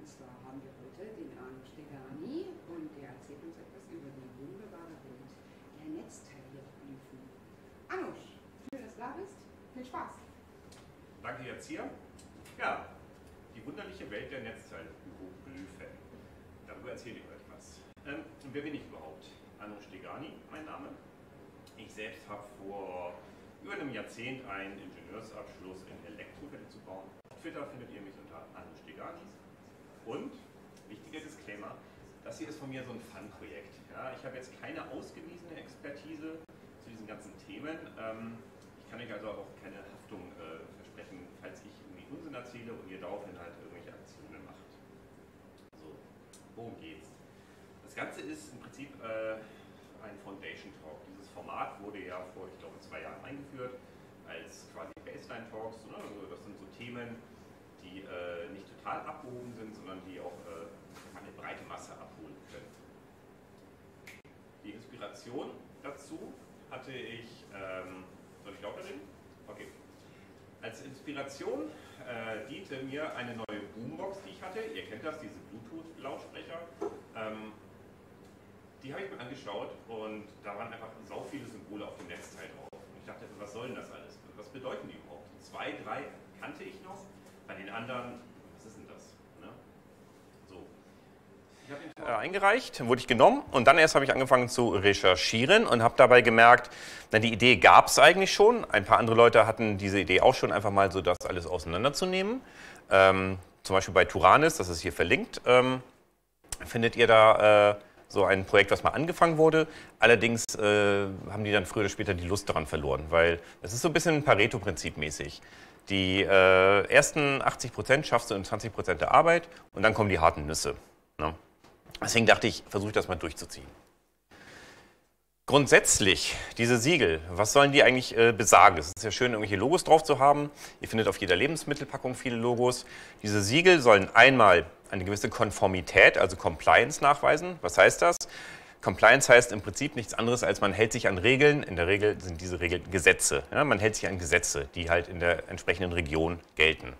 Und zwar haben wir heute den Anno Stegani und der erzählt uns etwas über die wunderbare Welt der Netztarifprüfung. Anno, schön, dass du da bist. Viel Spaß. Danke, Erzieher. Ja, die wunderliche Welt der Netzteilprüfe. Darüber erzähle ich euch was. Wer bin ich überhaupt? Anno Stegani, mein Name. Ich selbst habe vor über einem Jahrzehnt einen Ingenieursabschluss in Elektrowelle zu bauen. Auf Twitter findet ihr mich unter Anno Stegani. Und, wichtiger Disclaimer, das hier ist von mir so ein Fun-Projekt. Ja, ich habe jetzt keine ausgewiesene Expertise zu diesen ganzen Themen. Ich kann euch also auch keine Haftung versprechen, falls ich irgendwie Unsinn erzähle und ihr daraufhin halt irgendwelche Aktionen macht. So, worum geht's? Das Ganze ist im Prinzip ein Foundation-Talk. Dieses Format wurde ja vor, ich glaube, 2 Jahren eingeführt, als quasi Baseline-Talks. Ne? Also das sind so Themen, die nicht total abgehoben sind, sondern die auch eine breite Masse abholen können. Die Inspiration dazu hatte ich... soll ich lauter reden? Okay. Als Inspiration diente mir eine neue Boombox, die ich hatte. Ihr kennt das, diese Bluetooth-Lautsprecher. Die habe ich mir angeschaut und da waren einfach sau viele Symbole auf dem Netzteil drauf. Und ich dachte, was soll denn das alles? Was bedeuten die überhaupt? 2, 3 kannte ich noch, bei den anderen, was ist denn das? Ne? So. Ich habe den eingereicht, wurde ich genommen und dann erst habe ich angefangen zu recherchieren und habe dabei gemerkt, na, die Idee gab es eigentlich schon. Ein paar andere Leute hatten diese Idee auch schon, einfach mal so das alles auseinanderzunehmen. Zum Beispiel bei Turanis, das ist hier verlinkt, findet ihr da... so ein Projekt, was mal angefangen wurde. Allerdings haben die dann früher oder später die Lust daran verloren, weil es ist so ein bisschen Pareto-Prinzip mäßig. Die ersten 80% schaffst du in 20% der Arbeit und dann kommen die harten Nüsse. Ne? Deswegen dachte ich, versuche ich das mal durchzuziehen. Grundsätzlich, diese Siegel, was sollen die eigentlich besagen? Es ist ja schön, irgendwelche Logos drauf zu haben. Ihr findet auf jeder Lebensmittelpackung viele Logos. Diese Siegel sollen einmal eine gewisse Konformität, also Compliance, nachweisen. Was heißt das? Compliance heißt im Prinzip nichts anderes, als man hält sich an Regeln. In der Regel sind diese Regeln Gesetze. Ja, man hält sich an Gesetze, die halt in der entsprechenden Region gelten.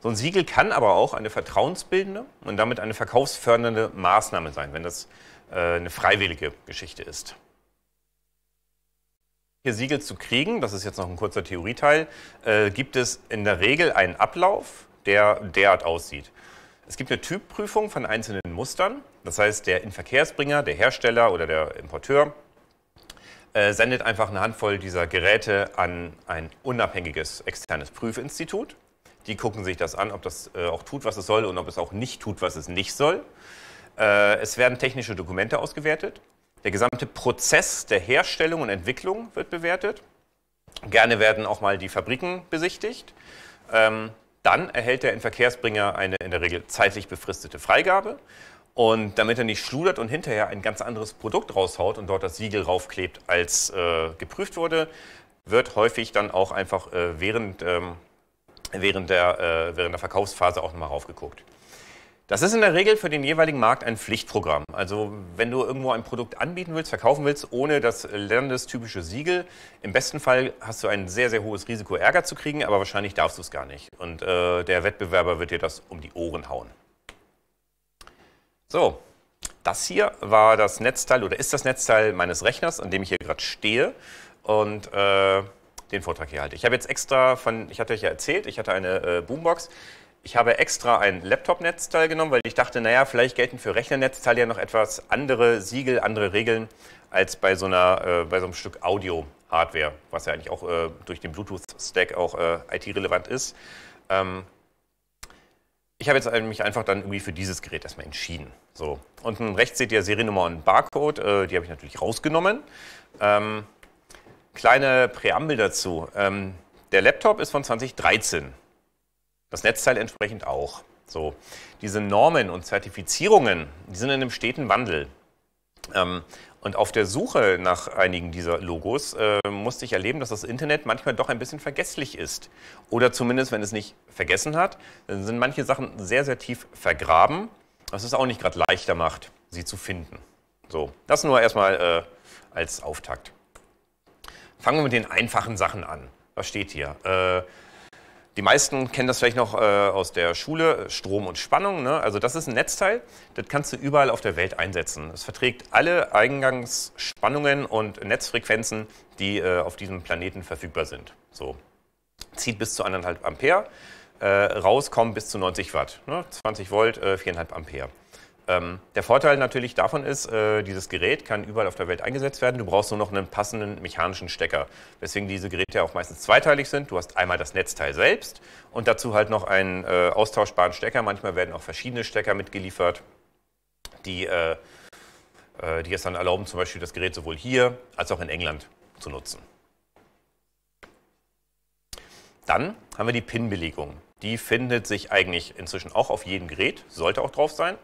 So ein Siegel kann aber auch eine vertrauensbildende und damit eine verkaufsfördernde Maßnahme sein, wenn das eine freiwillige Geschichte ist. Hier Siegel zu kriegen, das ist jetzt noch ein kurzer Theorieteil, gibt es in der Regel einen Ablauf, der derart aussieht. Es gibt eine Typprüfung von einzelnen Mustern, das heißt, der Inverkehrsbringer, der Hersteller oder der Importeur sendet einfach eine Handvoll dieser Geräte an ein unabhängiges externes Prüfinstitut. Die gucken sich das an, ob das auch tut, was es soll und ob es auch nicht tut, was es nicht soll. Es werden technische Dokumente ausgewertet. Der gesamte Prozess der Herstellung und Entwicklung wird bewertet. Gerne werden auch mal die Fabriken besichtigt. Dann erhält der Inverkehrsbringer eine in der Regel zeitlich befristete Freigabe. Und damit er nicht schludert und hinterher ein ganz anderes Produkt raushaut und dort das Siegel raufklebt, als geprüft wurde, wird häufig dann auch einfach während der Verkaufsphase auch nochmal raufgeguckt. Das ist in der Regel für den jeweiligen Markt ein Pflichtprogramm. Also wenn du irgendwo ein Produkt anbieten willst, verkaufen willst, ohne das landestypische Siegel, im besten Fall hast du ein sehr, sehr hohes Risiko, Ärger zu kriegen, aber wahrscheinlich darfst du es gar nicht. Und der Wettbewerber wird dir das um die Ohren hauen. So, das hier war das Netzteil oder ist das Netzteil meines Rechners, an dem ich hier gerade stehe. Und... den Vortrag hier halte. Ich habe jetzt extra von, ich hatte euch ja erzählt, ich hatte eine Boombox. Ich habe extra ein Laptop-Netzteil genommen, weil ich dachte, naja, vielleicht gelten für Rechnernetzteile ja noch etwas andere Siegel, andere Regeln als bei so einer, bei so einem Stück Audio-Hardware, was ja eigentlich auch durch den Bluetooth-Stack auch IT-relevant ist. Ich habe jetzt mich einfach dann irgendwie für dieses Gerät erstmal entschieden. So. Unten rechts seht ihr Seriennummer und Barcode, die habe ich natürlich rausgenommen. Kleine Präambel dazu. Der Laptop ist von 2013. Das Netzteil entsprechend auch. So. Diese Normen und Zertifizierungen, die sind in einem steten Wandel. Und auf der Suche nach einigen dieser Logos musste ich erleben, dass das Internet manchmal doch ein bisschen vergesslich ist. Oder zumindest, wenn es nicht vergessen hat, dann sind manche Sachen sehr, sehr tief vergraben, was es auch nicht gerade leichter macht, sie zu finden. So, das nur erstmal als Auftakt. Fangen wir mit den einfachen Sachen an. Was steht hier? Die meisten kennen das vielleicht noch aus der Schule, Strom und Spannung, ne? Also das ist ein Netzteil, das kannst du überall auf der Welt einsetzen. Es verträgt alle Eingangsspannungen und Netzfrequenzen, die auf diesem Planeten verfügbar sind. So. Zieht bis zu 1,5 Ampere, rauskommt bis zu 90 Watt, ne? 20 Volt, 4,5 Ampere. Der Vorteil natürlich davon ist, dieses Gerät kann überall auf der Welt eingesetzt werden. Du brauchst nur noch einen passenden mechanischen Stecker, weswegen diese Geräte auch meistens zweiteilig sind. Du hast einmal das Netzteil selbst und dazu halt noch einen austauschbaren Stecker. Manchmal werden auch verschiedene Stecker mitgeliefert, die es dann erlauben, zum Beispiel das Gerät sowohl hier als auch in England zu nutzen. Dann haben wir die PIN-Belegung. Die findet sich eigentlich inzwischen auch auf jedem Gerät, sollte auch drauf sein.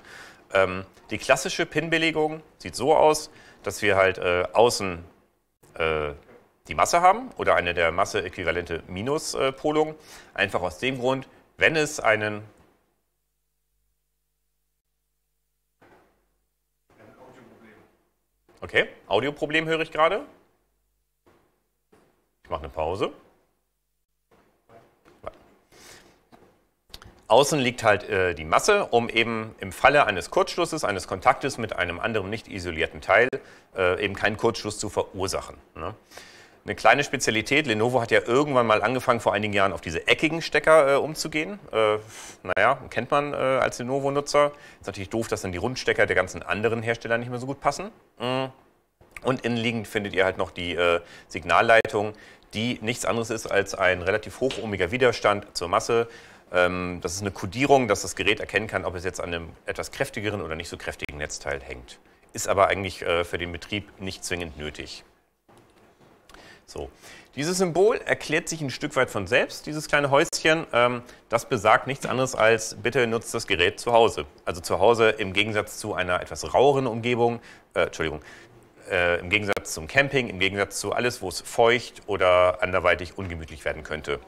Die klassische PIN-Belegung sieht so aus, dass wir halt außen die Masse haben oder eine der Masse-äquivalente Minuspolung. Einfach aus dem Grund, wenn es einen okay, Audioproblem höre ich gerade. Ich mache eine Pause. Außen liegt halt die Masse, um eben im Falle eines Kurzschlusses, eines Kontaktes mit einem anderen nicht isolierten Teil eben keinen Kurzschluss zu verursachen, ne? Eine kleine Spezialität, Lenovo hat ja irgendwann mal angefangen, vor einigen Jahren auf diese eckigen Stecker umzugehen. Naja, kennt man als Lenovo-Nutzer. Ist natürlich doof, dass dann die Rundstecker der ganzen anderen Hersteller nicht mehr so gut passen. Und innenliegend findet ihr halt noch die Signalleitung, die nichts anderes ist als ein relativ hochohmiger Widerstand zur Masse. Das ist eine Kodierung, dass das Gerät erkennen kann, ob es jetzt an einem etwas kräftigeren oder nicht so kräftigen Netzteil hängt. Ist aber eigentlich für den Betrieb nicht zwingend nötig. So. Dieses Symbol erklärt sich ein Stück weit von selbst, dieses kleine Häuschen. Das besagt nichts anderes als, bitte nutzt das Gerät zu Hause. Also zu Hause im Gegensatz zu einer etwas raueren Umgebung, im Gegensatz zum Camping, im Gegensatz zu alles, wo es feucht oder anderweitig ungemütlich werden könnte.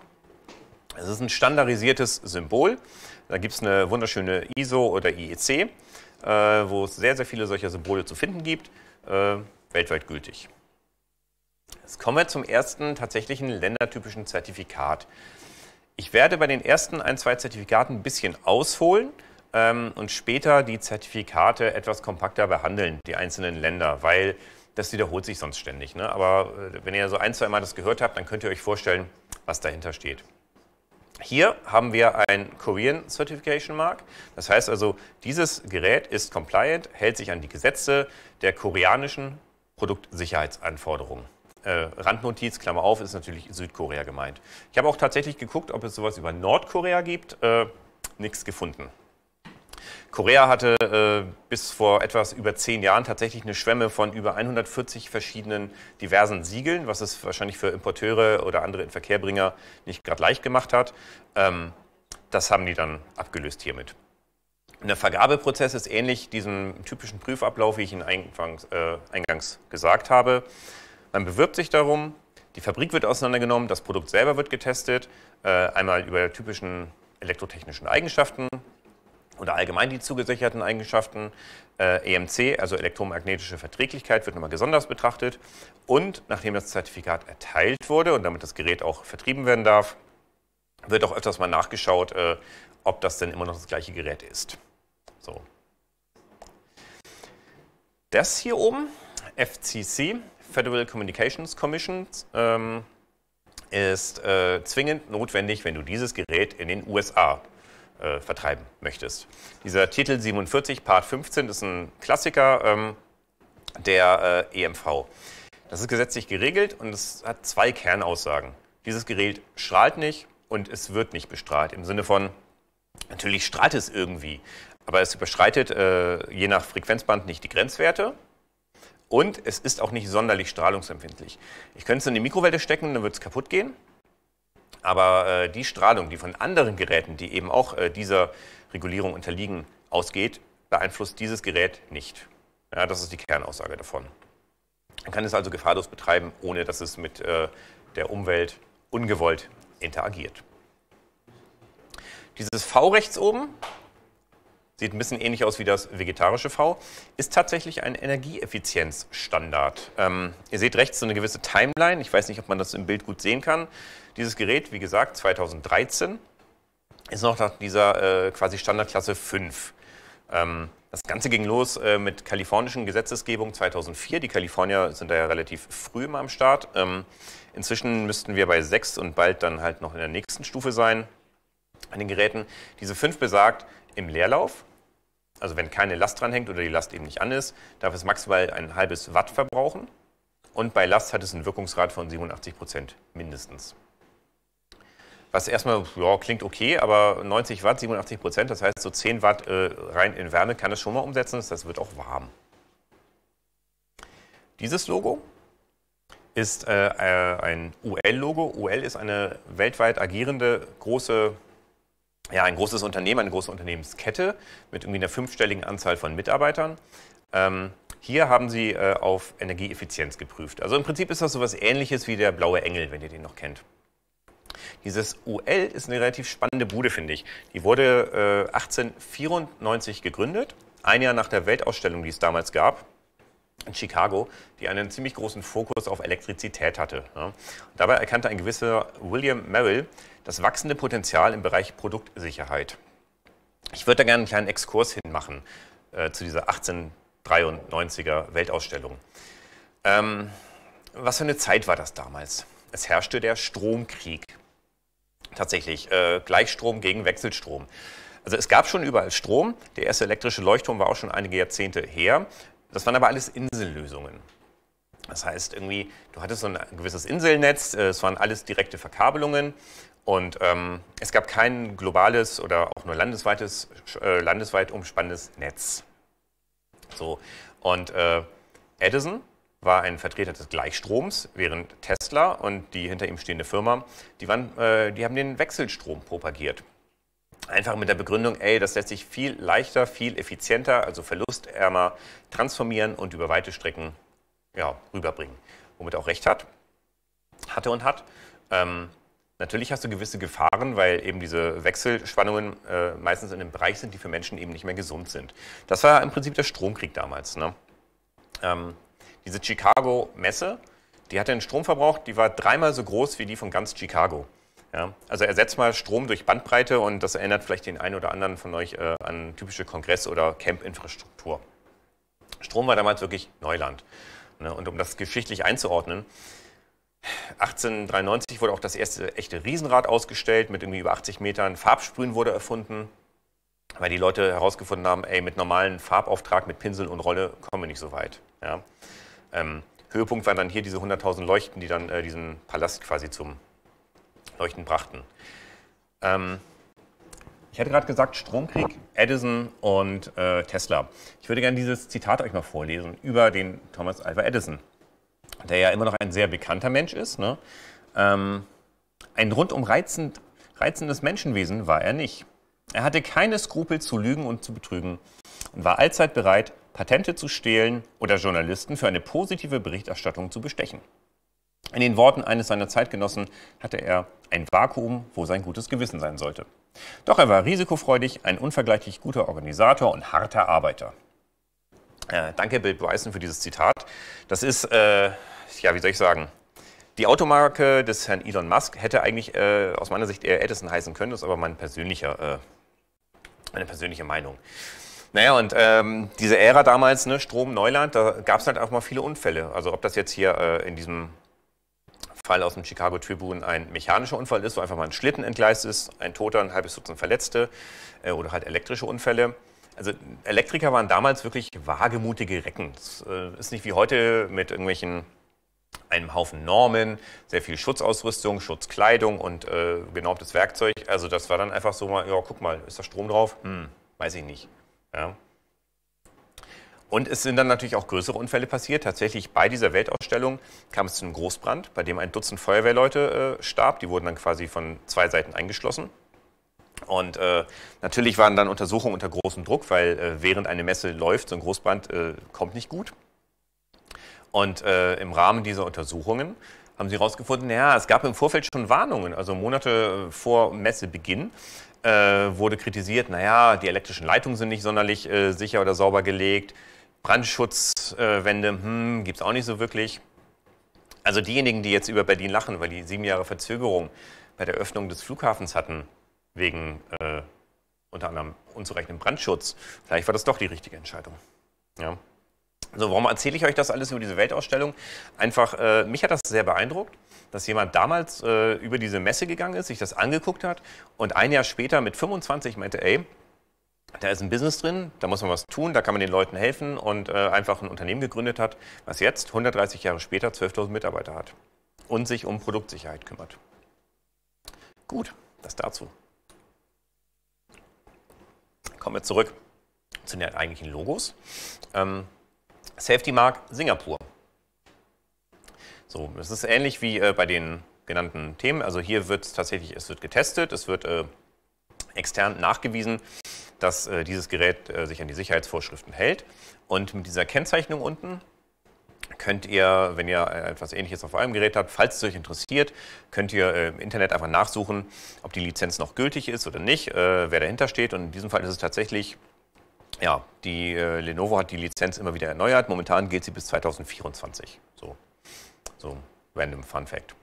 Es ist ein standardisiertes Symbol. Da gibt es eine wunderschöne ISO oder IEC, wo es sehr, sehr viele solcher Symbole zu finden gibt, weltweit gültig. Jetzt kommen wir zum ersten tatsächlichen ländertypischen Zertifikat. Ich werde bei den ersten ein, zwei Zertifikaten ein bisschen ausholen und später die Zertifikate etwas kompakter behandeln, die einzelnen Länder, weil das wiederholt sich sonst ständig, ne? Aber wenn ihr so ein, zwei Mal das gehört habt, dann könnt ihr euch vorstellen, was dahinter steht. Hier haben wir ein Korean Certification Mark. Das heißt also, dieses Gerät ist compliant, hält sich an die Gesetze der koreanischen Produktsicherheitsanforderungen. Randnotiz, Klammer auf, ist natürlich Südkorea gemeint. Ich habe auch tatsächlich geguckt, ob es sowas über Nordkorea gibt. Nichts gefunden. Korea hatte bis vor etwas über 10 Jahren tatsächlich eine Schwemme von über 140 verschiedenen diversen Siegeln, was es wahrscheinlich für Importeure oder andere Inverkehrbringer nicht gerade leicht gemacht hat. Das haben die dann abgelöst hiermit. Der Vergabeprozess ist ähnlich diesem typischen Prüfablauf, wie ich ihn eingangs gesagt habe. Man bewirbt sich darum, die Fabrik wird auseinandergenommen, das Produkt selber wird getestet, einmal über typischen elektrotechnischen Eigenschaften, oder allgemein die zugesicherten Eigenschaften, EMC, also elektromagnetische Verträglichkeit, wird nochmal gesondert betrachtet. Und nachdem das Zertifikat erteilt wurde und damit das Gerät auch vertrieben werden darf, wird auch öfters mal nachgeschaut, ob das denn immer noch das gleiche Gerät ist. So. Das hier oben, FCC, Federal Communications Commission, ist zwingend notwendig, wenn du dieses Gerät in den USA vertreiben möchtest. Dieser Titel 47, Part 15, ist ein Klassiker der EMV. Das ist gesetzlich geregelt und es hat zwei Kernaussagen. Dieses Gerät strahlt nicht und es wird nicht bestrahlt. Im Sinne von, natürlich strahlt es irgendwie, aber es überschreitet je nach Frequenzband nicht die Grenzwerte. Und es ist auch nicht sonderlich strahlungsempfindlich. Ich könnte es in die Mikrowelle stecken, dann wird es kaputt gehen. Aber die Strahlung, die von anderen Geräten, die eben auch dieser Regulierung unterliegen, ausgeht, beeinflusst dieses Gerät nicht. Ja, das ist die Kernaussage davon. Man kann es also gefahrlos betreiben, ohne dass es mit der Umwelt ungewollt interagiert. Dieses V rechts oben sieht ein bisschen ähnlich aus wie das vegetarische V, ist tatsächlich ein Energieeffizienzstandard. Ihr seht rechts so eine gewisse Timeline. Ich weiß nicht, ob man das im Bild gut sehen kann. Dieses Gerät, wie gesagt, 2013, ist noch nach dieser quasi Standardklasse 5. Das Ganze ging los mit kalifornischen Gesetzesgebung 2004. Die Kalifornier sind da ja relativ früh mal am Start. Inzwischen müssten wir bei 6 und bald dann halt noch in der nächsten Stufe sein an den Geräten. Diese 5 besagt, im Leerlauf, also wenn keine Last dran hängt oder die Last eben nicht an ist, darf es maximal 1,5 Watt verbrauchen. Und bei Last hat es einen Wirkungsgrad von 87% mindestens. Was erstmal, ja, klingt okay, aber 90 Watt, 87%, das heißt so 10 Watt rein in Wärme kann es schon mal umsetzen, das wird auch warm. Dieses Logo ist ein UL-Logo. UL ist eine weltweit agierende große, ja, ein großes Unternehmen, eine große Unternehmenskette mit irgendwie einer 5-stelligen Anzahl von Mitarbeitern. Hier haben sie auf Energieeffizienz geprüft. Also im Prinzip ist das so etwas Ähnliches wie der blaue Engel, wenn ihr den noch kennt. Dieses UL ist eine relativ spannende Bude, finde ich. Die wurde 1894 gegründet, ein Jahr nach der Weltausstellung, die es damals gab, in Chicago, die einen ziemlich großen Fokus auf Elektrizität hatte. Ja. Dabei erkannte ein gewisser William Merrill das wachsende Potenzial im Bereich Produktsicherheit. Ich würde da gerne einen kleinen Exkurs hinmachen zu dieser 1893er Weltausstellung. Was für eine Zeit war das damals? Es herrschte der Stromkrieg. Tatsächlich, Gleichstrom gegen Wechselstrom. Also es gab schon überall Strom, der erste elektrische Leuchtturm war auch schon einige Jahrzehnte her. Das waren aber alles Insellösungen. Das heißt irgendwie, du hattest so ein gewisses Inselnetz, es waren alles direkte Verkabelungen und es gab kein globales oder auch nur landesweit umspannendes Netz. So, und Edison war ein Vertreter des Gleichstroms, während Tesla und die hinter ihm stehende Firma, die haben den Wechselstrom propagiert. Einfach mit der Begründung, ey, das lässt sich viel leichter, viel effizienter, also verlustärmer transformieren und über weite Strecken, ja, rüberbringen. Womit er auch recht hat. Natürlich hast du gewisse Gefahren, weil eben diese Wechselspannungen meistens in einem Bereich sind, die für Menschen eben nicht mehr gesund sind. Das war im Prinzip der Stromkrieg damals, ne? Diese Chicago-Messe, die hatte einen Stromverbrauch, die war 3-mal so groß wie die von ganz Chicago. Ja, also ersetzt mal Strom durch Bandbreite und das erinnert vielleicht den einen oder anderen von euch an typische Kongress- oder Camp-Infrastruktur. Strom war damals wirklich Neuland. Ne? Und um das geschichtlich einzuordnen, 1893 wurde auch das erste echte Riesenrad ausgestellt mit irgendwie über 80 Metern. Farbsprühen wurde erfunden, weil die Leute herausgefunden haben, ey, mit normalen Farbauftrag, mit Pinsel und Rolle kommen wir nicht so weit. Ja? Höhepunkt waren dann hier diese 100.000 Leuchten, die dann diesen Palast quasi zum Leuchten brachten. Ich hatte gerade gesagt, Stromkrieg, Edison und Tesla. Ich würde gerne dieses Zitat euch mal vorlesen über den Thomas Alva Edison, der ja immer noch ein sehr bekannter Mensch ist, ne? Ein rundum reizendes Menschenwesen war er nicht. Er hatte keine Skrupel zu lügen und zu betrügen und war allzeit bereit, Patente zu stehlen oder Journalisten für eine positive Berichterstattung zu bestechen. In den Worten eines seiner Zeitgenossen hatte er ein Vakuum, wo sein gutes Gewissen sein sollte. Doch er war risikofreudig, ein unvergleichlich guter Organisator und harter Arbeiter. Danke Bill Bryson für dieses Zitat. Das ist, ja, wie soll ich sagen, die Automarke des Herrn Elon Musk hätte eigentlich aus meiner Sicht eher Edison heißen können, das ist aber meine persönliche Meinung. Naja, und diese Ära damals, ne, Strom, Neuland, da gab es halt auch mal viele Unfälle. Also ob das jetzt hier in diesem Fall aus dem Chicago Tribune ein mechanischer Unfall ist, wo einfach mal ein Schlitten entgleist ist, ein Toter, ein halbes Dutzend Verletzte oder halt elektrische Unfälle. Also Elektriker waren damals wirklich wagemutige Recken. Das ist nicht wie heute mit einem Haufen Normen, sehr viel Schutzausrüstung, Schutzkleidung und genormtes Werkzeug. Also das war dann einfach so mal, ja, guck mal, ist da Strom drauf? Weiß ich nicht. Ja. Und es sind dann natürlich auch größere Unfälle passiert. Tatsächlich bei dieser Weltausstellung kam es zu einem Großbrand, bei dem ein Dutzend Feuerwehrleute starb. Die wurden dann quasi von 2 Seiten eingeschlossen. Und natürlich waren dann Untersuchungen unter großem Druck, weil während eine Messe läuft, so ein Großbrand kommt nicht gut. Und im Rahmen dieser Untersuchungen haben sie herausgefunden, ja, es gab im Vorfeld schon Warnungen. Also Monate vor Messebeginn wurde kritisiert, naja, die elektrischen Leitungen sind nicht sonderlich sicher oder sauber gelegt. Brandschutzwände gibt es auch nicht so wirklich. Also diejenigen, die jetzt über Berlin lachen, weil die 7 Jahre Verzögerung bei der Öffnung des Flughafens hatten, wegen unter anderem unzureichendem Brandschutz, vielleicht war das doch die richtige Entscheidung. Ja. Also warum erzähle ich euch das alles über diese Weltausstellung? Einfach, mich hat das sehr beeindruckt, dass jemand damals über diese Messe gegangen ist, sich das angeguckt hat und ein Jahr später mit 25 meinte, ey, da ist ein Business drin, da muss man was tun, da kann man den Leuten helfen und einfach ein Unternehmen gegründet hat, was jetzt 130 Jahre später 12.000 Mitarbeiter hat und sich um Produktsicherheit kümmert. Gut, das dazu. Kommen wir zurück zu den eigentlichen Logos. Safety Mark Singapur. So, das ist ähnlich wie bei den genannten Themen. Also hier wird es tatsächlich, es wird getestet, es wird extern nachgewiesen, dass dieses Gerät sich an die Sicherheitsvorschriften hält. Und mit dieser Kennzeichnung unten könnt ihr, wenn ihr etwas Ähnliches auf eurem Gerät habt, falls es euch interessiert, könnt ihr im Internet einfach nachsuchen, ob die Lizenz noch gültig ist oder nicht, wer dahinter steht. Und in diesem Fall ist es tatsächlich, ja, die Lenovo hat die Lizenz immer wieder erneuert. Momentan gilt sie bis 2024. So random Fun Fact.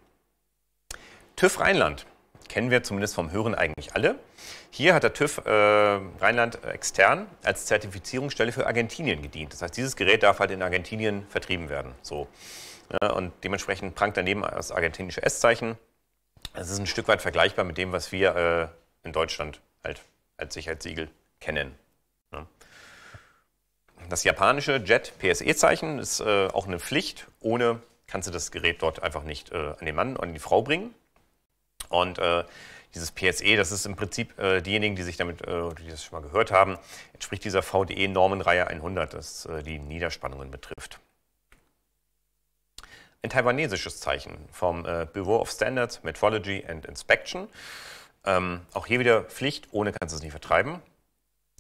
TÜV Rheinland. Kennen wir zumindest vom Hören eigentlich alle. Hier hat der TÜV Rheinland extern als Zertifizierungsstelle für Argentinien gedient. Das heißt, dieses Gerät darf halt in Argentinien vertrieben werden. So. Ja, und dementsprechend prangt daneben das argentinische S-Zeichen. Das ist ein Stück weit vergleichbar mit dem, was wir in Deutschland halt als Sicherheitssiegel kennen. Ja. Das japanische JET-PSE-Zeichen ist auch eine Pflicht. Ohne kannst du das Gerät dort einfach nicht an den Mann und an die Frau bringen. Und dieses PSE, das ist im Prinzip diejenigen, die sich damit, die das schon mal gehört haben, entspricht dieser VDE-Normenreihe 100, das die Niederspannungen betrifft. Ein taiwanesisches Zeichen vom Bureau of Standards, Metrology and Inspection. Auch hier wieder Pflicht, ohne kannst du es nicht vertreiben.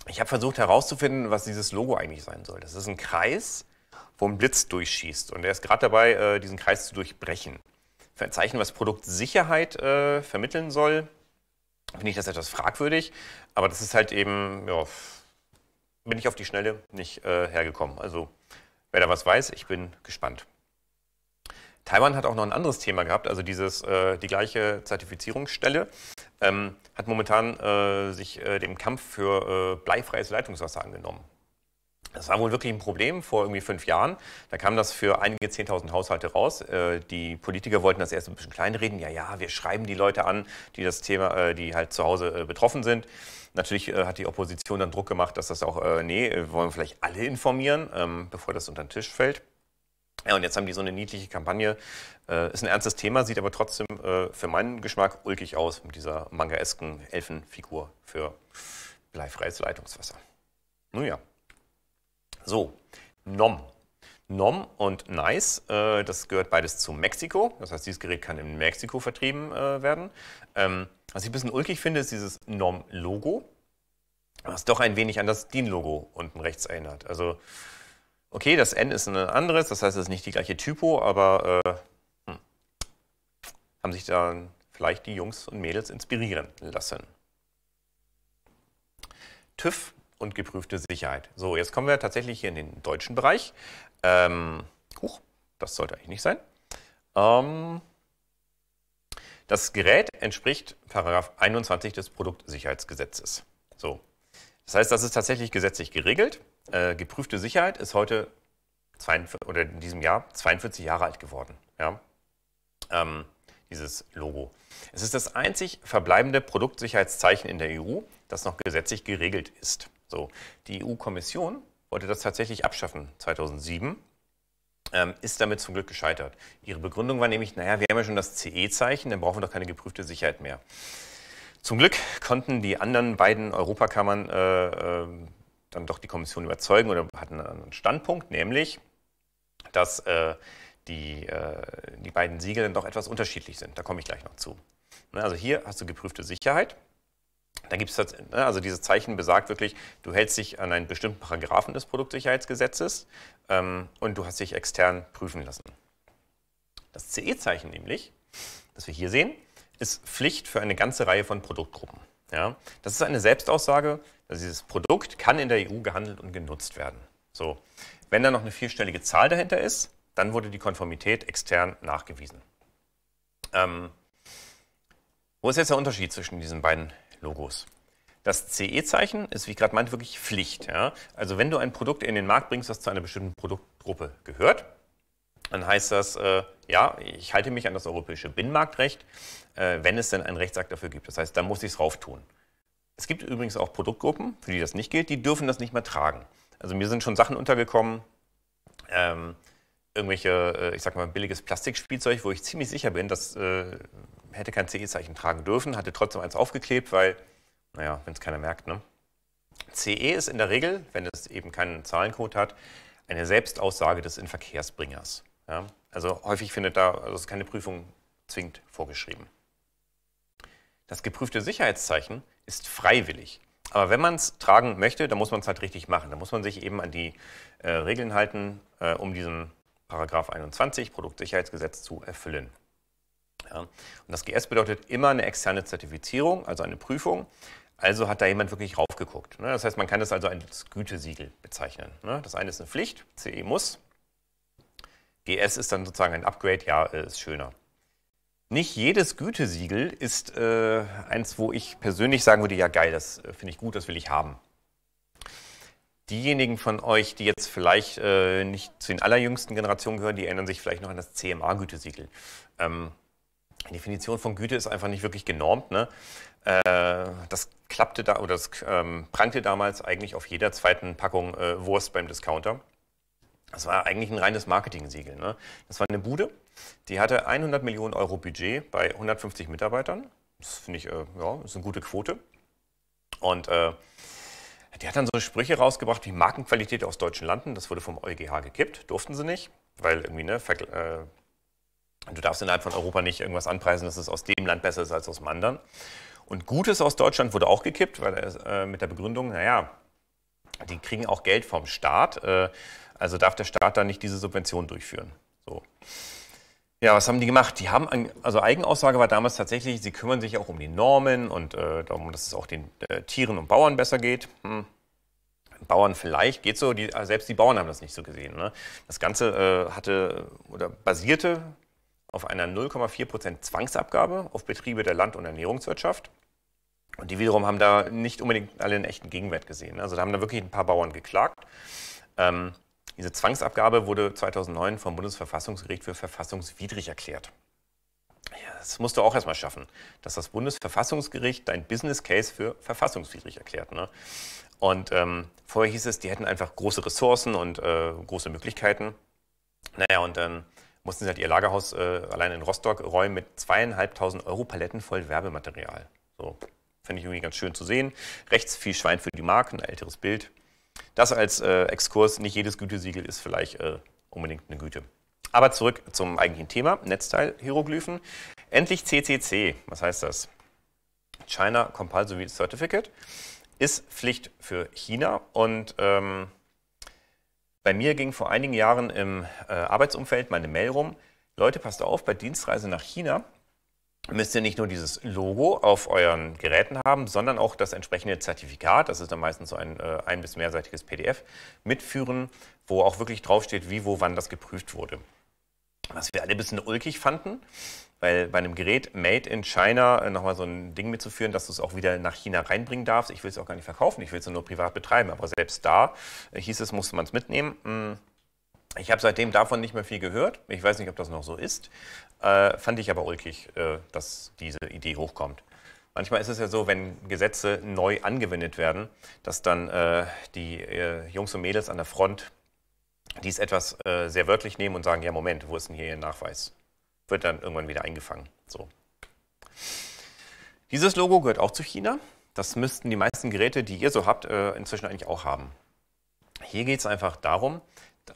Ich habe versucht herauszufinden, was dieses Logo eigentlich sein soll. Das ist ein Kreis, wo ein Blitz durchschießt und er ist gerade dabei, diesen Kreis zu durchbrechen. Für ein Zeichen, was Produktsicherheit vermitteln soll, finde ich das etwas fragwürdig. Aber das ist halt eben, ja, bin ich auf die Schnelle nicht hergekommen. Also wer da was weiß, ich bin gespannt. Taiwan hat auch noch ein anderes Thema gehabt, also dieses, die gleiche Zertifizierungsstelle hat momentan sich dem Kampf für bleifreies Leitungswasser angenommen. Das war wohl wirklich ein Problem vor irgendwie 5 Jahren. Da kam das für einige 10.000 Haushalte raus. Die Politiker wollten das erst ein bisschen kleinreden. Ja, ja, wir schreiben die Leute an, die das Thema, die halt zu Hause betroffen sind. Natürlich hat die Opposition dann Druck gemacht, dass das auch, nee, wollen wir vielleicht alle informieren, bevor das unter den Tisch fällt. Ja, und jetzt haben die so eine niedliche Kampagne. Ist ein ernstes Thema, sieht aber trotzdem für meinen Geschmack ulkig aus mit dieser mangaesken Elfenfigur für bleifreies Leitungswasser. Nun ja. So, NOM. NOM und NICE, das gehört beides zu Mexiko. Das heißt, dieses Gerät kann in Mexiko vertrieben werden. Was ich ein bisschen ulkig finde, ist dieses NOM-Logo, was doch ein wenig an das DIN-Logo unten rechts erinnert. Also, okay, das N ist ein anderes, das heißt, es ist nicht die gleiche Typo, aber haben sich dann vielleicht die Jungs und Mädels inspirieren lassen. TÜV und geprüfte Sicherheit. So, jetzt kommen wir tatsächlich hier in den deutschen Bereich. Huch, das sollte eigentlich nicht sein. Das Gerät entspricht § 21 des Produktsicherheitsgesetzes. So, das heißt, das ist tatsächlich gesetzlich geregelt. Geprüfte Sicherheit ist heute, oder in diesem Jahr, 42 Jahre alt geworden. Ja? Dieses Logo. Es ist das einzig verbleibende Produktsicherheitszeichen in der EU, das noch gesetzlich geregelt ist. So, die EU-Kommission wollte das tatsächlich abschaffen 2007, ist damit zum Glück gescheitert. Ihre Begründung war nämlich, naja, wir haben ja schon das CE-Zeichen, dann brauchen wir doch keine geprüfte Sicherheit mehr. Zum Glück konnten die anderen beiden Europakammern dann doch die Kommission überzeugen oder hatten einen anderen Standpunkt, nämlich, dass die beiden Siegel dann doch etwas unterschiedlich sind. Da komme ich gleich noch zu. Also hier hast du geprüfte Sicherheit. Da gibt es also dieses Zeichen besagt wirklich, du hältst dich an einen bestimmten Paragraphen des Produktsicherheitsgesetzes und du hast dich extern prüfen lassen. Das CE-Zeichen nämlich, das wir hier sehen, ist Pflicht für eine ganze Reihe von Produktgruppen. Ja, das ist eine Selbstaussage, dass dieses Produkt kann in der EU gehandelt und genutzt werden. So, wenn da noch eine vierstellige Zahl dahinter ist, dann wurde die Konformität extern nachgewiesen. Wo ist jetzt der Unterschied zwischen diesen beiden Logos? Das CE-Zeichen ist, wie ich gerade meinte, wirklich Pflicht. Ja? Also wenn du ein Produkt in den Markt bringst, das zu einer bestimmten Produktgruppe gehört, dann heißt das, ja, ich halte mich an das europäische Binnenmarktrecht, wenn es denn einen Rechtsakt dafür gibt. Das heißt, da muss ich es rauf tun. Es gibt übrigens auch Produktgruppen, für die das nicht gilt, die dürfen das nicht mehr tragen. Also mir sind schon Sachen untergekommen, irgendwelche, ich sag mal, billiges Plastikspielzeug, wo ich ziemlich sicher bin, das hätte kein CE-Zeichen tragen dürfen, hatte trotzdem eins aufgeklebt, weil, naja, wenn es keiner merkt, ne? CE ist in der Regel, wenn es eben keinen Zahlencode hat, eine Selbstaussage des Inverkehrsbringers. Ja? Also häufig findet da, also ist keine Prüfung zwingend vorgeschrieben. Das geprüfte Sicherheitszeichen ist freiwillig. Aber wenn man es tragen möchte, dann muss man es halt richtig machen. Da muss man sich eben an die Regeln halten, um diesen Paragraph 21 Produktsicherheitsgesetz zu erfüllen. Ja. Und das GS bedeutet immer eine externe Zertifizierung, also eine Prüfung. Also hat da jemand wirklich raufgeguckt. Ne? Das heißt, man kann das also als Gütesiegel bezeichnen. Ne? Das eine ist eine Pflicht, CE muss. GS ist dann sozusagen ein Upgrade, ja, ist schöner. Nicht jedes Gütesiegel ist eins, wo ich persönlich sagen würde, ja geil, das finde ich gut, das will ich haben. Diejenigen von euch, die jetzt vielleicht nicht zu den allerjüngsten Generationen gehören, die erinnern sich vielleicht noch an das CMA-Gütesiegel. Die Definition von Güte ist einfach nicht wirklich genormt. Ne? Das klappte da, oder das prangte damals eigentlich auf jeder zweiten Packung Wurst beim Discounter. Das war eigentlich ein reines Marketing-Siegel. Ne? Das war eine Bude, die hatte 100 Millionen Euro Budget bei 150 Mitarbeitern. Das finde ich, ja, ist eine gute Quote. Und die hat dann so Sprüche rausgebracht wie Markenqualität aus deutschen Landen. Das wurde vom EuGH gekippt, durften sie nicht, weil irgendwie, ne, du darfst innerhalb von Europa nicht irgendwas anpreisen, dass es aus dem Land besser ist als aus dem anderen. Und Gutes aus Deutschland wurde auch gekippt, weil mit der Begründung, naja, die kriegen auch Geld vom Staat, also darf der Staat da nicht diese Subvention durchführen. So. Ja, was haben die gemacht? Die haben, also Eigenaussage war damals tatsächlich, sie kümmern sich auch um die Normen und darum, dass es auch den Tieren und Bauern besser geht. Bauern vielleicht, geht so, selbst die Bauern haben das nicht so gesehen. Ne? Das Ganze basierte auf einer 0,4% Zwangsabgabe auf Betriebe der Land- und Ernährungswirtschaft. Und die wiederum haben da nicht unbedingt alle einen echten Gegenwert gesehen. Also da haben da wirklich ein paar Bauern geklagt. Diese Zwangsabgabe wurde 2009 vom Bundesverfassungsgericht für verfassungswidrig erklärt. Ja, das musst du auch erstmal schaffen, dass das Bundesverfassungsgericht dein Business Case für verfassungswidrig erklärt. Ne? Und vorher hieß es, die hätten einfach große Ressourcen und große Möglichkeiten. Naja, und dann mussten sie halt ihr Lagerhaus allein in Rostock räumen mit 2.500 Euro Paletten voll Werbematerial. So, finde ich irgendwie ganz schön zu sehen. Rechts viel Schwein für die Marken, ein älteres Bild. Das als Exkurs, nicht jedes Gütesiegel ist vielleicht unbedingt eine Güte. Aber zurück zum eigentlichen Thema, Netzteil-Hieroglyphen. Endlich CCC, was heißt das? China Compulsory Certificate ist Pflicht für China. Und bei mir ging vor einigen Jahren im Arbeitsumfeld meine Mail rum, Leute, passt auf, bei Dienstreise nach China müsst ihr nicht nur dieses Logo auf euren Geräten haben, sondern auch das entsprechende Zertifikat, das ist dann meistens so ein- bis mehrseitiges PDF, mitführen, wo auch wirklich draufsteht, wie, wo, wann das geprüft wurde. Was wir alle ein bisschen ulkig fanden, weil bei einem Gerät Made in China nochmal so ein Ding mitzuführen, dass du es auch wieder nach China reinbringen darfst. Ich will es auch gar nicht verkaufen, ich will es nur privat betreiben, aber selbst da hieß es, musste man es mitnehmen. Ich habe seitdem davon nicht mehr viel gehört. Ich weiß nicht, ob das noch so ist. Fand ich aber ulkig, dass diese Idee hochkommt. Manchmal ist es ja so, wenn Gesetze neu angewendet werden, dass dann die Jungs und Mädels an der Front dies etwas sehr wörtlich nehmen und sagen, ja Moment, wo ist denn hier Ihr Nachweis? Wird dann irgendwann wieder eingefangen. So. Dieses Logo gehört auch zu China. Das müssten die meisten Geräte, die ihr so habt, inzwischen eigentlich auch haben. Hier geht es einfach darum,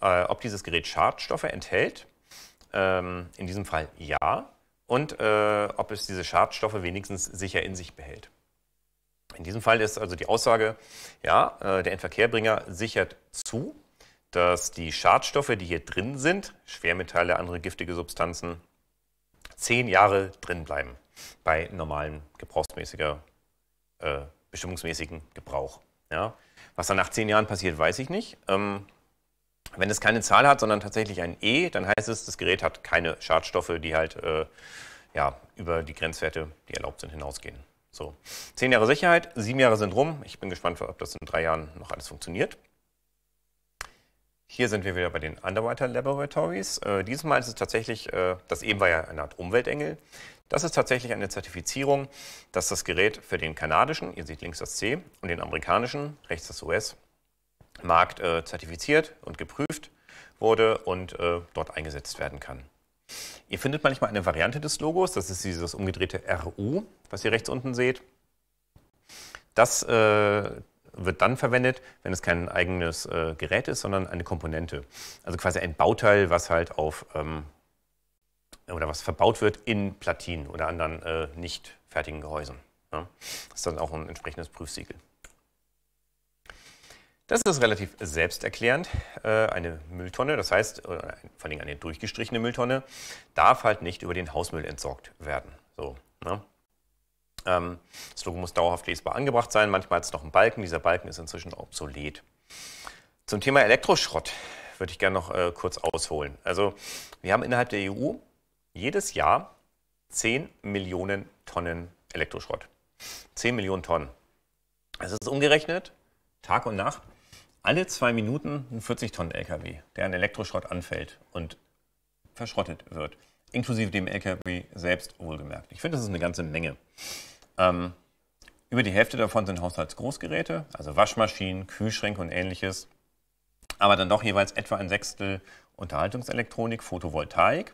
ob dieses Gerät Schadstoffe enthält, in diesem Fall ja, und ob es diese Schadstoffe wenigstens sicher in sich behält. In diesem Fall ist also die Aussage, ja, der Inverkehrbringer sichert zu, dass die Schadstoffe, die hier drin sind, Schwermetalle, andere giftige Substanzen, 10 Jahre drin bleiben bei normalen, bestimmungsmäßigen Gebrauch. Ja. Was dann nach 10 Jahren passiert, weiß ich nicht. Wenn es keine Zahl hat, sondern tatsächlich ein E, dann heißt es, das Gerät hat keine Schadstoffe, die halt über die Grenzwerte, die erlaubt sind, hinausgehen. So, 10 Jahre Sicherheit, 7 Jahre sind rum. Ich bin gespannt, ob das in 3 Jahren noch alles funktioniert. Hier sind wir wieder bei den Underwriter Laboratories. Diesmal ist es tatsächlich, das eben war ja eine Art Umweltengel. Das ist tatsächlich eine Zertifizierung, dass das Gerät für den kanadischen, ihr seht links das C, und den amerikanischen, rechts das US, Markt zertifiziert und geprüft wurde und dort eingesetzt werden kann. Ihr findet manchmal eine Variante des Logos, das ist dieses umgedrehte RU, was ihr rechts unten seht. Das wird dann verwendet, wenn es kein eigenes Gerät ist, sondern eine Komponente. Also quasi ein Bauteil, was halt auf oder was verbaut wird in Platinen oder anderen nicht fertigen Gehäusen. Ja? Das ist dann auch ein entsprechendes Prüfsiegel. Das ist relativ selbsterklärend. Eine Mülltonne, das heißt, vor allem eine durchgestrichene Mülltonne, darf halt nicht über den Hausmüll entsorgt werden. So, ne? Das Logo muss dauerhaft lesbar angebracht sein. Manchmal hat es noch einen Balken. Dieser Balken ist inzwischen obsolet. Zum Thema Elektroschrott würde ich gerne noch kurz ausholen. Also wir haben innerhalb der EU jedes Jahr 10 Millionen Tonnen Elektroschrott. 10 Millionen Tonnen. Das ist umgerechnet, Tag und Nacht, alle 2 Minuten ein 40-Tonnen-LKW, der an Elektroschrott anfällt und verschrottet wird. Inklusive dem LKW selbst, wohlgemerkt. Ich finde, das ist eine ganze Menge. Über die Hälfte davon sind Haushaltsgroßgeräte, also Waschmaschinen, Kühlschränke und ähnliches. Aber dann doch jeweils etwa ein 1/6 Unterhaltungselektronik, Photovoltaik,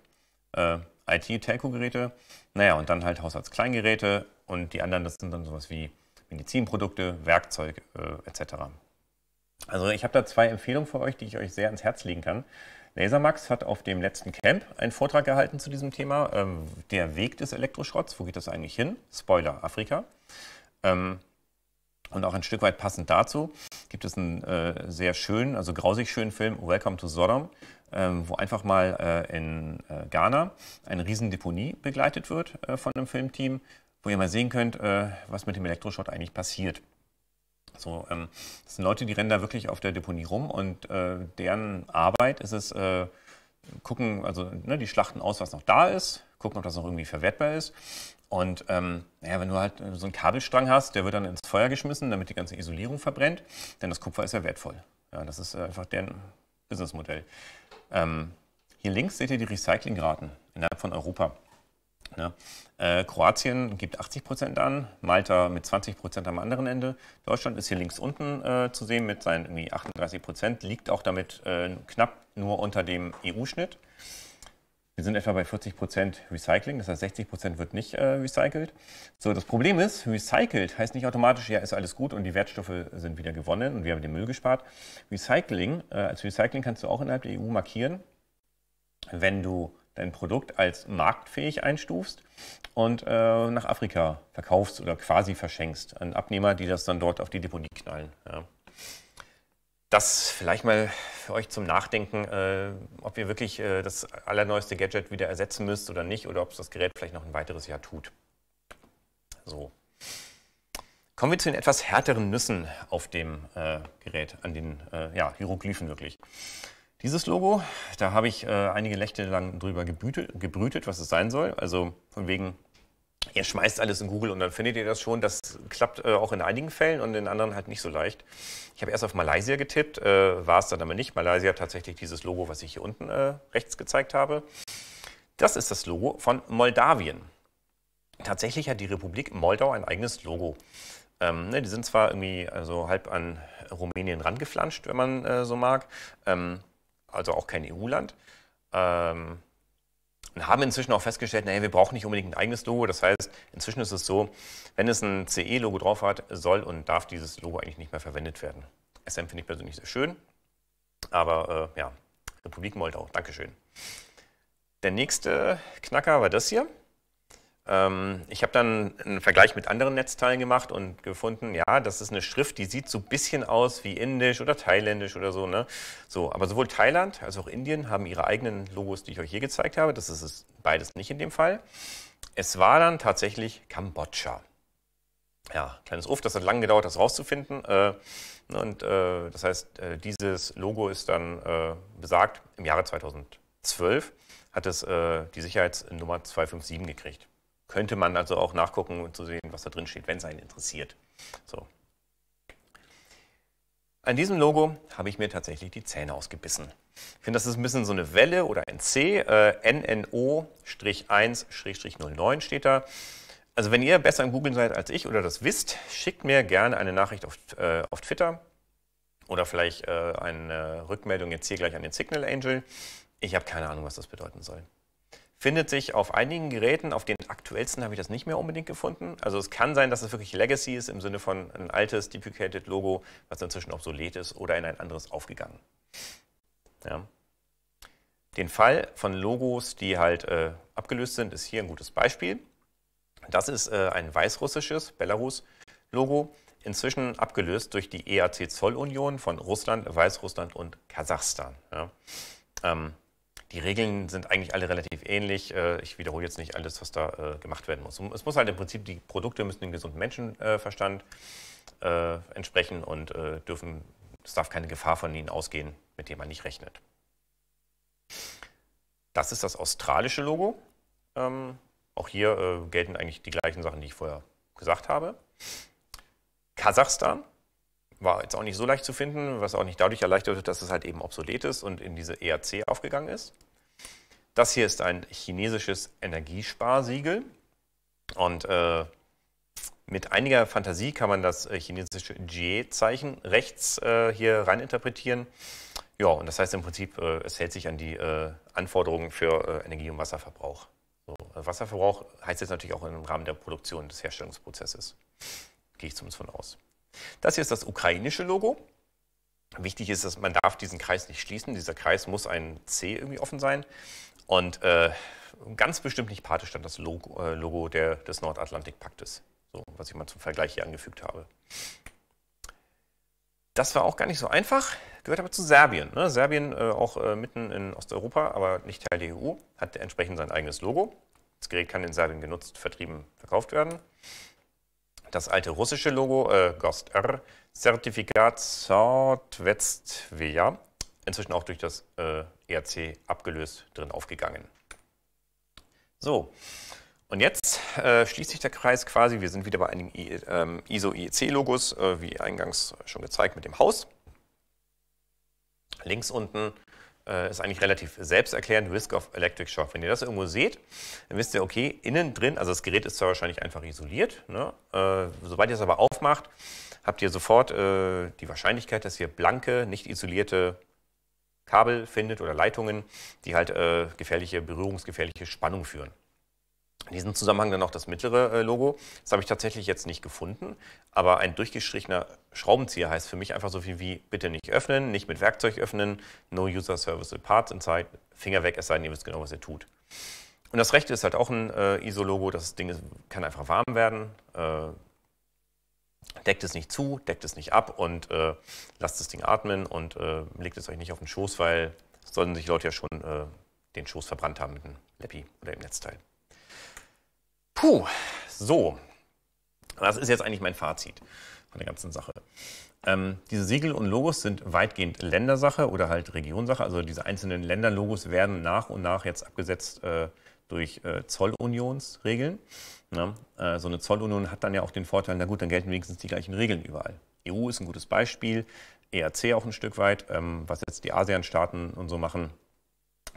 IT-Telco-Geräte, naja, und dann halt Haushaltskleingeräte und die anderen, das sind dann sowas wie Medizinprodukte, Werkzeug etc. Also ich habe da 2 Empfehlungen für euch, die ich euch sehr ans Herz legen kann. Lasermax hat auf dem letzten Camp einen Vortrag gehalten zu diesem Thema. Der Weg des Elektroschrotts, wo geht das eigentlich hin? Spoiler, Afrika. Und auch ein Stück weit passend dazu gibt es einen sehr schönen, also grausig schönen Film, Welcome to Sodom, wo einfach mal in Ghana eine Riesendeponie begleitet wird von einem Filmteam, wo ihr mal sehen könnt, was mit dem Elektroschrott eigentlich passiert. So, das sind Leute, die rennen da wirklich auf der Deponie rum und deren Arbeit ist es, gucken, also ne, die schlachten aus, was noch da ist, gucken, ob das noch irgendwie verwertbar ist. Und naja, wenn du halt so einen Kabelstrang hast, der wird dann ins Feuer geschmissen, damit die ganze Isolierung verbrennt, denn das Kupfer ist ja wertvoll. Ja, das ist einfach deren Businessmodell. Hier links seht ihr die Recyclingraten innerhalb von Europa. Ne? Kroatien gibt 80% an, Malta mit 20% am anderen Ende. Deutschland ist hier links unten zu sehen mit seinen irgendwie 38%, liegt auch damit knapp nur unter dem EU-Schnitt. Wir sind etwa bei 40% Recycling, das heißt 60% wird nicht recycelt. So, das Problem ist, recycelt heißt nicht automatisch, ja, ist alles gut und die Wertstoffe sind wieder gewonnen und wir haben den Müll gespart. Recycling, als Recycling kannst du auch innerhalb der EU markieren, wenn du dein Produkt als marktfähig einstufst und nach Afrika verkaufst oder quasi verschenkst an Abnehmer, die das dann dort auf die Deponie knallen. Ja. Das vielleicht mal für euch zum Nachdenken, ob ihr wirklich das allerneueste Gadget wieder ersetzen müsst oder nicht, oder ob es das Gerät vielleicht noch ein weiteres Jahr tut. So. Kommen wir zu den etwas härteren Nüssen auf dem Gerät, an den Hieroglyphen wirklich. Dieses Logo, da habe ich einige Nächte lang drüber gebrütet, was es sein soll. Also von wegen, ihr schmeißt alles in Google und dann findet ihr das schon. Das klappt auch in einigen Fällen und in anderen halt nicht so leicht. Ich habe erst auf Malaysia getippt, war es dann aber nicht. Malaysia hat tatsächlich dieses Logo, was ich hier unten rechts gezeigt habe. Das ist das Logo von Moldawien. Tatsächlich hat die Republik Moldau ein eigenes Logo. Ne, die sind zwar irgendwie also halb an Rumänien rangeflanscht, wenn man so mag. Also auch kein EU-Land, und haben inzwischen auch festgestellt, naja, wir brauchen nicht unbedingt ein eigenes Logo. Das heißt, inzwischen ist es so, wenn es ein CE-Logo drauf hat, soll und darf dieses Logo eigentlich nicht mehr verwendet werden. SM finde ich persönlich sehr schön, aber ja, Republik Moldau, Dankeschön. Der nächste Knacker war das hier. Ich habe dann einen Vergleich mit anderen Netzteilen gemacht und gefunden, ja, das ist eine Schrift, die sieht so ein bisschen aus wie indisch oder thailändisch oder so, ne? So, aber sowohl Thailand als auch Indien haben ihre eigenen Logos, die ich euch hier gezeigt habe. Das ist es beides nicht in dem Fall. Es war dann tatsächlich Kambodscha. Ja, kleines Uff, das hat lange gedauert, das rauszufinden. Und das heißt, dieses Logo ist dann besagt, im Jahre 2012 hat es die Sicherheitsnummer 257 gekriegt. Könnte man also auch nachgucken und zu sehen, was da drin steht, wenn es einen interessiert. So. An diesem Logo habe ich mir tatsächlich die Zähne ausgebissen. Ich finde, das ist ein bisschen so eine Welle oder ein C. NNO-1-09 steht da. Also wenn ihr besser im Googlen seid als ich oder das wisst, schickt mir gerne eine Nachricht auf Twitter oder vielleicht eine Rückmeldung jetzt hier gleich an den Signal Angel. Ich habe keine Ahnung, was das bedeuten soll. Findet sich auf einigen Geräten, auf den aktuellsten habe ich das nicht mehr unbedingt gefunden. Also es kann sein, dass es wirklich Legacy ist, im Sinne von ein altes deprecated Logo, was inzwischen obsolet ist oder in ein anderes aufgegangen. Ja. Den Fall von Logos, die halt abgelöst sind, ist hier ein gutes Beispiel. Das ist ein weißrussisches, Belarus-Logo, inzwischen abgelöst durch die EAC-Zollunion von Russland, Weißrussland und Kasachstan. Ja. Die Regeln sind eigentlich alle relativ ähnlich. Ich wiederhole jetzt nicht alles, was da gemacht werden muss. Es muss halt im Prinzip, die Produkte müssen dem gesunden Menschenverstand entsprechen und es darf keine Gefahr von ihnen ausgehen, mit der man nicht rechnet. Das ist das australische Logo. Auch hier gelten eigentlich die gleichen Sachen, die ich vorher gesagt habe. Kasachstan war jetzt auch nicht so leicht zu finden, was auch nicht dadurch erleichtert wird, dass es halt eben obsolet ist und in diese EAC aufgegangen ist. Das hier ist ein chinesisches Energiesparsiegel. Und mit einiger Fantasie kann man das chinesische Jie-Zeichen rechts hier reininterpretieren. Ja, und das heißt im Prinzip, es hält sich an die Anforderungen für Energie- und Wasserverbrauch. So, Wasserverbrauch heißt jetzt natürlich auch im Rahmen der Produktion des Herstellungsprozesses. Gehe ich zumindest von aus. Das hier ist das ukrainische Logo. Wichtig ist, dass man darf diesen Kreis nicht schließen. Dieser Kreis muss ein C irgendwie offen sein. Und ganz bestimmt nicht pathisch dann das Logo, des Nordatlantikpaktes. So, was ich mal zum Vergleich hier angefügt habe. Das war auch gar nicht so einfach, gehört aber zu Serbien. Ne? Serbien auch mitten in Osteuropa, aber nicht Teil der EU, hat entsprechend sein eigenes Logo. Das Gerät kann in Serbien genutzt, vertrieben, verkauft werden. Das alte russische Logo, Gost R, Zertifikat Sortvetstveja, inzwischen auch durch das ERC abgelöst, drin aufgegangen. So, und jetzt schließt sich der Kreis quasi. Wir sind wieder bei einem ISO-IEC-Logos, wie eingangs schon gezeigt mit dem Haus. Links unten ist eigentlich relativ selbsterklärend, Risk of Electric Shock. Wenn ihr das irgendwo seht, dann wisst ihr, okay, innen drin, also das Gerät ist zwar wahrscheinlich einfach isoliert, ne? Sobald ihr es aber aufmacht, habt ihr sofort die Wahrscheinlichkeit, dass ihr blanke, nicht isolierte Kabel findet oder Leitungen, die halt berührungsgefährliche Spannung führen. In diesem Zusammenhang dann noch das mittlere Logo. Das habe ich tatsächlich jetzt nicht gefunden, aber ein durchgestrichener Schraubenzieher heißt für mich einfach so viel wie bitte nicht öffnen, nicht mit Werkzeug öffnen, no user serviceable parts inside, Finger weg, es sei denn, ihr wisst genau, was ihr tut. Und das rechte ist halt auch ein ISO-Logo, das Ding kann einfach warm werden, deckt es nicht zu, deckt es nicht ab und lasst das Ding atmen und legt es euch nicht auf den Schoß, weil es sollten sich Leute ja schon den Schoß verbrannt haben mit dem Leppi oder dem Netzteil. Puh, so, das ist jetzt eigentlich mein Fazit von der ganzen Sache. Diese Siegel und Logos sind weitgehend Ländersache oder halt Regionsache. Also diese einzelnen Länderlogos werden nach und nach jetzt abgesetzt durch Zollunionsregeln. Ja, so eine Zollunion hat dann ja auch den Vorteil, na gut, dann gelten wenigstens die gleichen Regeln überall. EU ist ein gutes Beispiel, EAC auch ein Stück weit, was jetzt die ASEAN-Staaten und so machen,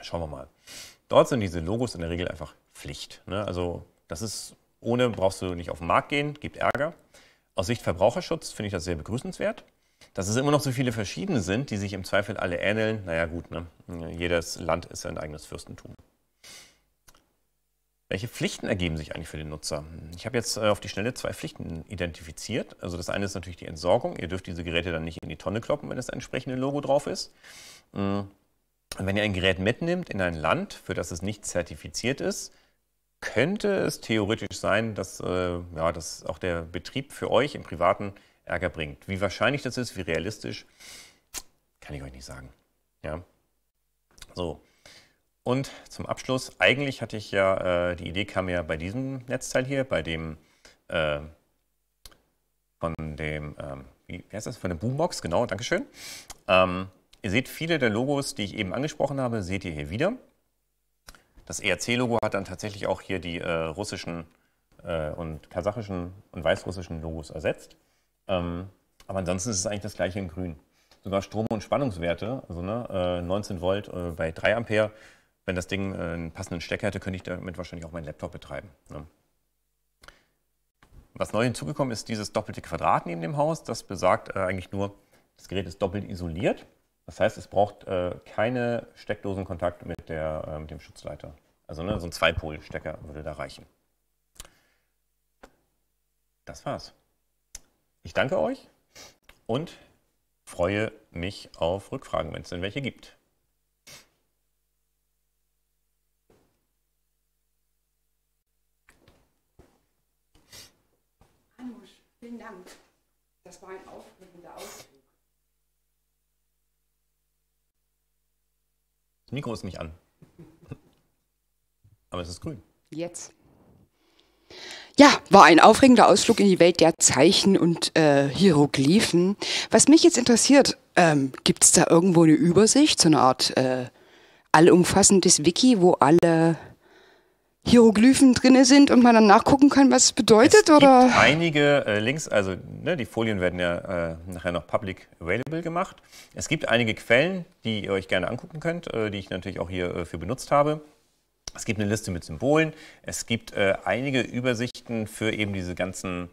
schauen wir mal. Dort sind diese Logos in der Regel einfach Pflicht, ne? Also das ist, ohne brauchst du nicht auf den Markt gehen, gibt Ärger. Aus Sicht Verbraucherschutz finde ich das sehr begrüßenswert. Dass es immer noch so viele verschiedene sind, die sich im Zweifel alle ähneln, naja gut, ne? Jedes Land ist ein eigenes Fürstentum. Welche Pflichten ergeben sich eigentlich für den Nutzer? Ich habe jetzt auf die Schnelle zwei Pflichten identifiziert. Also das eine ist natürlich die Entsorgung. Ihr dürft diese Geräte dann nicht in die Tonne kloppen, wenn das entsprechende Logo drauf ist. Und wenn ihr ein Gerät mitnimmt in ein Land, für das es nicht zertifiziert ist, könnte es theoretisch sein, dass, dass auch der Betrieb für euch im Privaten Ärger bringt. Wie wahrscheinlich das ist, wie realistisch, kann ich euch nicht sagen. Ja. So. Und zum Abschluss, eigentlich hatte ich ja, die Idee kam ja bei diesem Netzteil hier, bei dem von dem, wie heißt das, von der Boombox, genau, Dankeschön. Ihr seht viele der Logos, die ich eben angesprochen habe, seht ihr hier wieder. Das EAC-Logo hat dann tatsächlich auch hier die russischen und kasachischen und weißrussischen Logos ersetzt. Aber ansonsten ist es eigentlich das gleiche in grün. Sogar Strom- und Spannungswerte, also ne, 19 Volt bei 3 Ampere. Wenn das Ding einen passenden Stecker hätte, könnte ich damit wahrscheinlich auch meinen Laptop betreiben. Ne? Was neu hinzugekommen ist, dieses doppelte Quadrat neben dem Haus. Das besagt eigentlich nur, das Gerät ist doppelt isoliert. Das heißt, es braucht keine Steckdosenkontakt mit dem Schutzleiter. Also ne, so ein Zweipol-Stecker würde da reichen. Das war's. Ich danke euch und freue mich auf Rückfragen, wenn es denn welche gibt. Anno, vielen Dank. Das war ein aufregender Ausflug. Das Mikro ist nicht an, aber es ist grün. Jetzt. Ja, war ein aufregender Ausflug in die Welt der Zeichen und Hieroglyphen. Was mich jetzt interessiert, gibt es da irgendwo eine Übersicht, so eine Art allumfassendes Wiki, wo alle Hieroglyphen drin sind und man dann nachgucken kann, was es bedeutet? Es gibt einige Links, also ne, die Folien werden ja nachher noch public available gemacht. Es gibt einige Quellen, die ihr euch gerne angucken könnt, die ich natürlich auch hier für benutzt habe. Es gibt eine Liste mit Symbolen, es gibt einige Übersichten für eben diese ganzen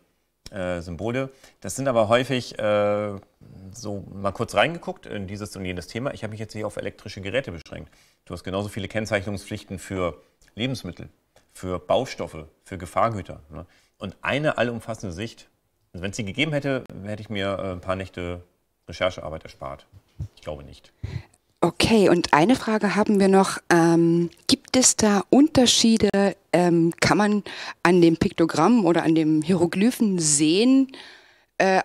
Symbole. Das sind aber häufig so mal kurz reingeguckt in dieses und jenes Thema. Ich habe mich jetzt hier auf elektrische Geräte beschränkt. Du hast genauso viele Kennzeichnungspflichten für Lebensmittel, für Baustoffe, für Gefahrgüter. Ne? Und eine allumfassende Sicht, also wenn es sie gegeben hätte, hätte ich mir ein paar Nächte Recherchearbeit erspart. Ich glaube nicht. Okay, und eine Frage haben wir noch. Gibt es da Unterschiede? Kann man an dem Piktogramm oder an dem Hieroglyphen sehen,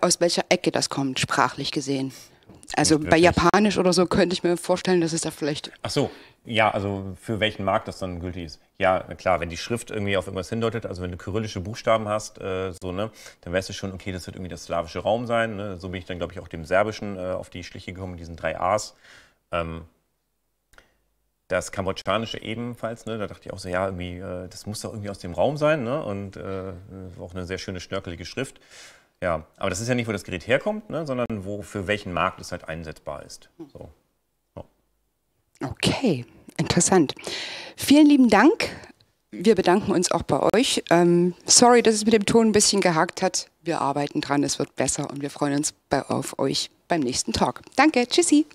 aus welcher Ecke das kommt, sprachlich gesehen? Also bei Japanisch oder so könnte ich mir vorstellen, dass es da vielleicht... Ach so. Ja, also für welchen Markt das dann gültig ist. Ja, klar, wenn die Schrift irgendwie auf irgendwas hindeutet, also wenn du kyrillische Buchstaben hast, so, ne, dann weißt du schon, okay, das wird irgendwie das slawische Raum sein. Ne? So bin ich dann, glaube ich, auch dem Serbischen auf die Schliche gekommen, diesen 3 A's. Das Kambodschanische ebenfalls, ne, da dachte ich auch so, ja, irgendwie, das muss doch irgendwie aus dem Raum sein. Ne? Und auch eine sehr schöne, schnörkelige Schrift. Ja, aber das ist ja nicht, wo das Gerät herkommt, ne, sondern wo, für welchen Markt es halt einsetzbar ist. So. Okay, interessant. Vielen lieben Dank. Wir bedanken uns auch bei euch. Sorry, dass es mit dem Ton ein bisschen gehakt hat. Wir arbeiten dran, es wird besser und wir freuen uns auf euch beim nächsten Talk. Danke, tschüssi.